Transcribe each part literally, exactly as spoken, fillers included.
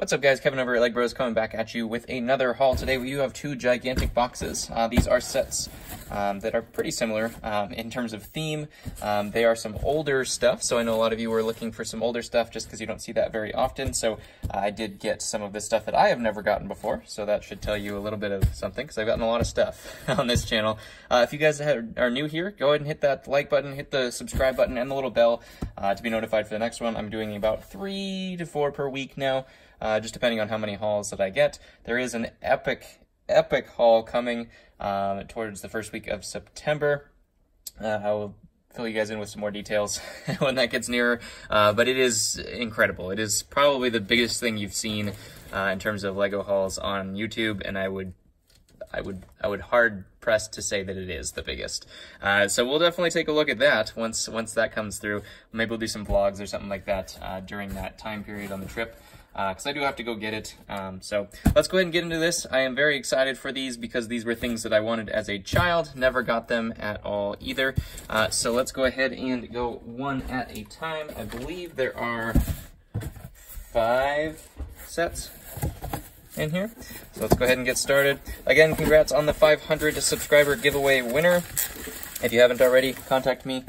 What's up, guys? Kevin over at LEGbrOs coming back at you with another haul. Today we do have two gigantic boxes. Uh, these are sets um, that are pretty similar um, in terms of theme. Um, they are some older stuff, so I know a lot of you are looking for some older stuff just because you don't see that very often. So uh, I did get some of this stuff that I have never gotten before, so that should tell you a little bit of something because I've gotten a lot of stuff on this channel. Uh, if you guys are new here, go ahead and hit that like button, hit the subscribe button, and the little bell uh, to be notified for the next one. I'm doing about three to four per week now. Uh, just depending on how many hauls that I get. There is an epic, epic haul coming um, towards the first week of September. Uh, I will fill you guys in with some more details when that gets nearer, uh, but it is incredible. It is probably the biggest thing you've seen uh, in terms of LEGO hauls on YouTube, and I would I would I would hard press to say that it is the biggest. Uh, so we'll definitely take a look at that once once that comes through. Maybe we'll do some vlogs or something like that uh, during that time period on the trip, because uh, I do have to go get it. Um, so let's go ahead and get into this. I am very excited for these because these were things that I wanted as a child, never got them at all either. Uh, so let's go ahead and go one at a time. I believe there are five sets in here. So let's go ahead and get started. Again, congrats on the five hundred subscriber giveaway winner. If you haven't already, contact me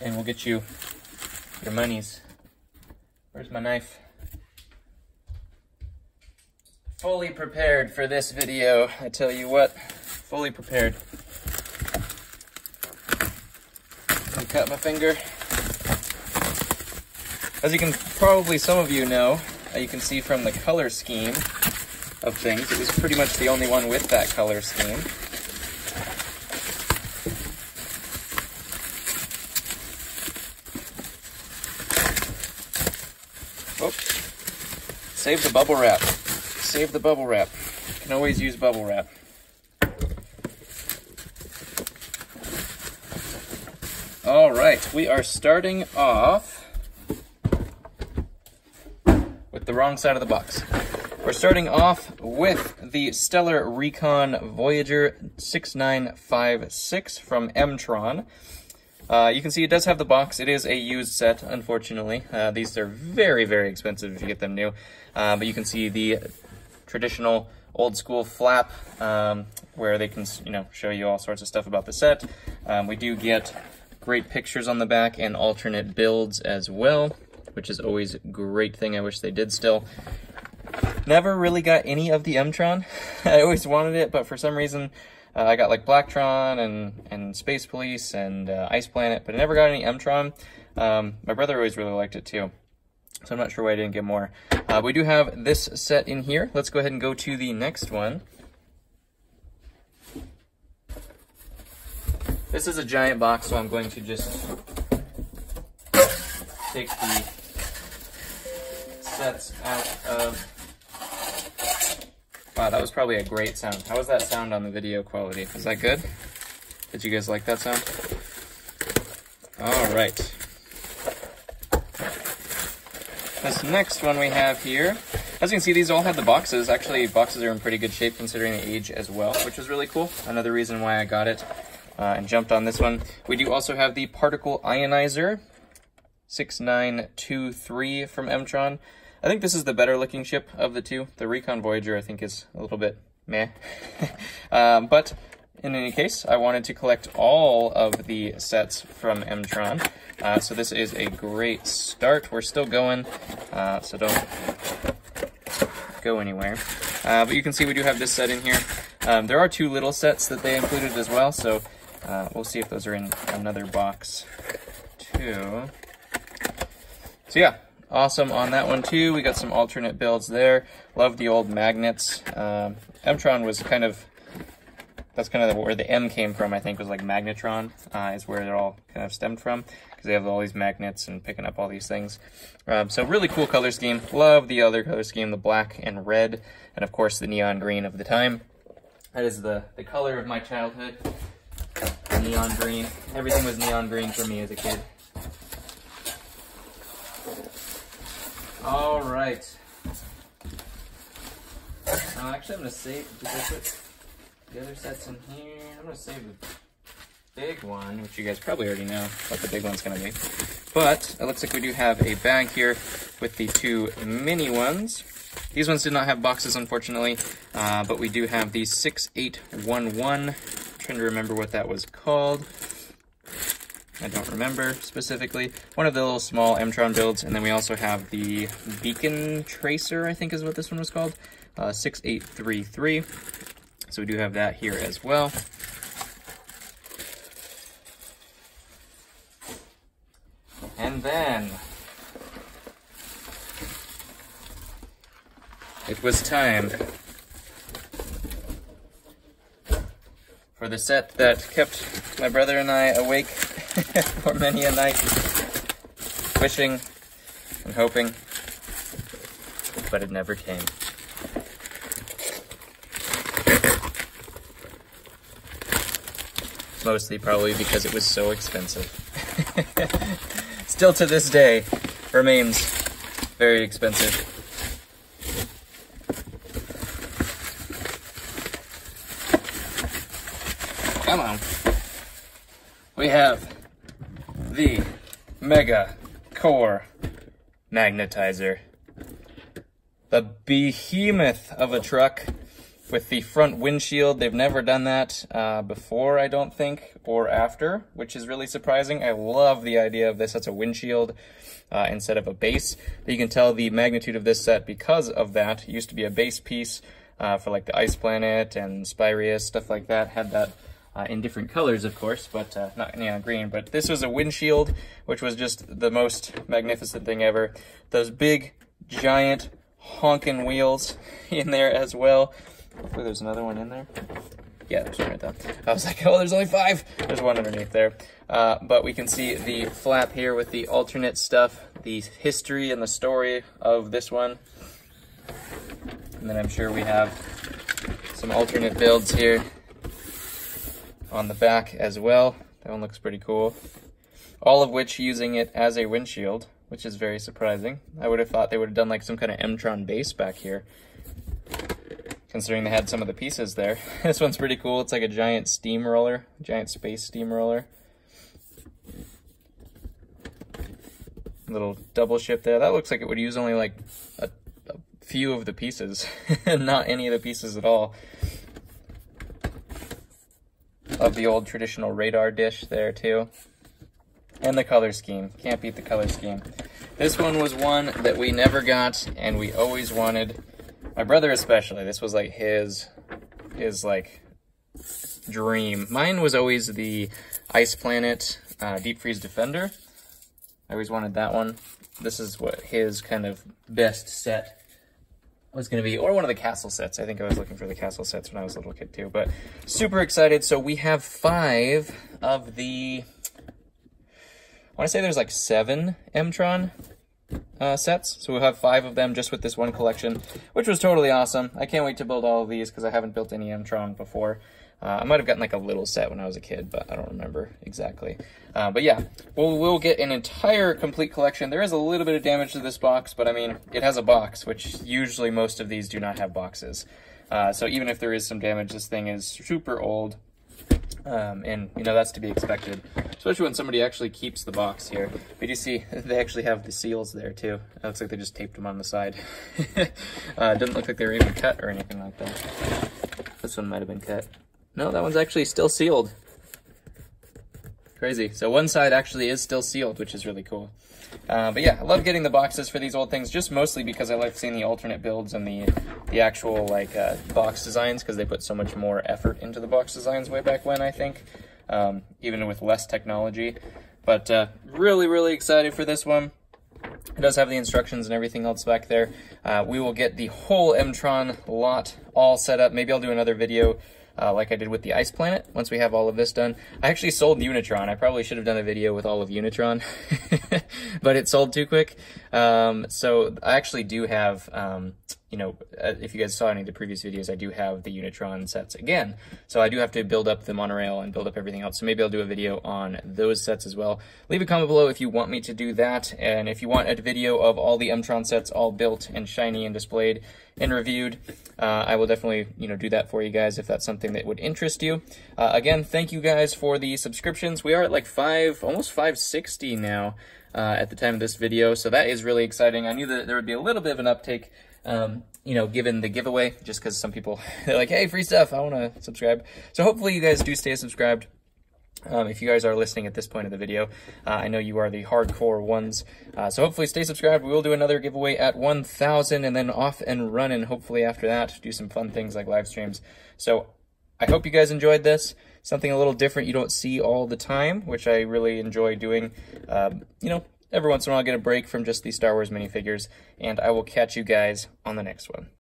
and we'll get you your monies. Where's my knife? Fully prepared for this video, I tell you what, fully prepared. I cut my finger. As you can probably, some of you know, you can see from the color scheme of things, it was pretty much the only one with that color scheme. Oh, save the bubble wrap. Save the bubble wrap. You can always use bubble wrap. All right, we are starting off with the wrong side of the box. We're starting off with the Stellar Recon Voyager six nine five six from M-Tron. Uh, you can see it does have the box. It is a used set, unfortunately. Uh, these are very, very expensive if you get them new. Uh, but you can see the traditional old school flap um, where they can, you know, show you all sorts of stuff about the set. Um, we do get great pictures on the back and alternate builds as well, which is always a great thing. I wish they did still. Never really got any of the M-Tron. I always wanted it, but for some reason uh, I got like Black-tron and, and Space Police and uh, Ice Planet, but I never got any M-Tron. Um, my brother always really liked it too. So I'm not sure why I didn't get more. Uh, we do have this set in here. Let's go ahead and go to the next one. This is a giant box, so I'm going to just take the sets out of... Wow, that was probably a great sound. How was that sound on the video quality? Was that good? Did you guys like that sound? All right. This next one we have here, as you can see, these all had the boxes. Actually, boxes are in pretty good shape considering the age as well, which is really cool. Another reason why I got it uh, and jumped on this one. We do also have the Particle Ionizer six nine two three from M-Tron. I think this is the better looking ship of the two. The Recon Voyager, I think, is a little bit meh. um, but in any case, I wanted to collect all of the sets from M-Tron. Uh, so this is a great start. We're still going, uh, so don't go anywhere. Uh, but you can see we do have this set in here. Um, there are two little sets that they included as well, so uh, we'll see if those are in another box too. So yeah, awesome on that one too. We got some alternate builds there. Love the old magnets. Um, M-Tron was kind of... That's kind of where the M came from, I think, was like Magnetron, uh, is where it all kind of stemmed from, because they have all these magnets and picking up all these things. Um, so really cool color scheme. Love the other color scheme, the black and red, and of course the neon green of the time. That is the, the color of my childhood, the neon green. Everything was neon green for me as a kid. All right. Uh, actually, I'm going to save it. The other set's in here. I'm going to save the big one, which you guys probably already know what the big one's going to be. But it looks like we do have a bag here. with the two mini ones. These ones did not have boxes, unfortunately, uh, but we do have the six eight one one. I'm trying to remember what that was called. I don't remember specifically. One of the little small M-Tron builds, and then we also have the Beacon Tracer, I think is what this one was called, uh, six eight three three. So we do have that here as well. And then it was time for the set that kept my brother and I awake for many a night, wishing and hoping, but it never came. Mostly probably because it was so expensive. Still to this day remains very expensive. Come on. We have the Mega Core Magnetizer. The behemoth of a truck with the front windshield. They've never done that uh, before, I don't think, or after, which is really surprising. I love the idea of this. That's a windshield uh, instead of a base. But you can tell the magnitude of this set because of that. It used to be a base piece uh, for like the Ice Planet and Spirius, stuff like that, had that. Uh, in different colors, of course, but uh, not neon green. But this was a windshield, which was just the most magnificent thing ever. Those big, giant, honking wheels in there as well. Hopefully there's another one in there. Yeah, there's one right there. I was like, oh, there's only five. There's one underneath there. Uh, but we can see the flap here with the alternate stuff, the history and the story of this one. And then I'm sure we have some alternate builds here on the back as well. That one looks pretty cool. All of which using it as a windshield, which is very surprising. I would have thought they would have done like some kind of M-Tron base back here, considering they had some of the pieces there. This one's pretty cool. It's like a giant steamroller, giant space steamroller. Little double ship there. That looks like it would use only like a, a few of the pieces, not any of the pieces at all. Of the old traditional radar dish there too. And the color scheme. Can't beat the color scheme. This one was one that we never got and we always wanted. My brother especially. This was like his his like dream. Mine was always the Ice Planet uh, Deep Freeze Defender. I always wanted that one. This is what his kind of best set was going to be, or one of the castle sets. I think I was looking for the castle sets when I was a little kid too, but super excited. So we have five of the, I want to say there's like seven M-Tron uh, sets. So we'll have five of them just with this one collection, which was totally awesome. I can't wait to build all of these because I haven't built any M-Tron before. Uh, I might have gotten like a little set when I was a kid, but I don't remember exactly. Uh, but yeah, we'll, we'll get an entire complete collection. There is a little bit of damage to this box, but I mean, it has a box, which usually most of these do not have boxes. Uh, so even if there is some damage, this thing is super old. Um, and, you know, that's to be expected, especially when somebody actually keeps the box here. But you see, they actually have the seals there, too. It looks like they just taped them on the side. uh, it doesn't look like they were even cut or anything like that. This one might have been cut. No, that one's actually still sealed. Crazy. So one side actually is still sealed, which is really cool. Uh, but yeah, I love getting the boxes for these old things, just mostly because I like seeing the alternate builds and the the actual like uh, box designs, because they put so much more effort into the box designs way back when, I think, um, even with less technology. But uh, really, really excited for this one. It does have the instructions and everything else back there. Uh, we will get the whole M-Tron lot all set up. Maybe I'll do another video Uh, like I did with the Ice Planet, once we have all of this done. I actually sold Unitron. I probably should have done a video with all of Unitron, but it sold too quick. Um, so I actually do have, um, you know, if you guys saw any of the previous videos, I do have the Unitron sets again. So I do have to build up the monorail and build up everything else. So maybe I'll do a video on those sets as well. Leave a comment below if you want me to do that. And if you want a video of all the M-Tron sets all built and shiny and displayed and reviewed, uh, I will definitely, you know, do that for you guys if that's something that would interest you. Uh, again, thank you guys for the subscriptions. We are at like five, almost five sixty now. uh, at the time of this video. So that is really exciting. I knew that there would be a little bit of an uptake, um, you know, given the giveaway, just because some people, they're like, hey, free stuff, I want to subscribe. So hopefully you guys do stay subscribed. Um, if you guys are listening at this point of the video, uh, I know you are the hardcore ones. Uh, so hopefully stay subscribed. We will do another giveaway at one thousand and then off and running. Hopefully after that, do some fun things like live streams. So I hope you guys enjoyed this. Something a little different you don't see all the time, which I really enjoy doing. Um, you know, every once in a while I get a break from just the Star Wars minifigures, and I will catch you guys on the next one.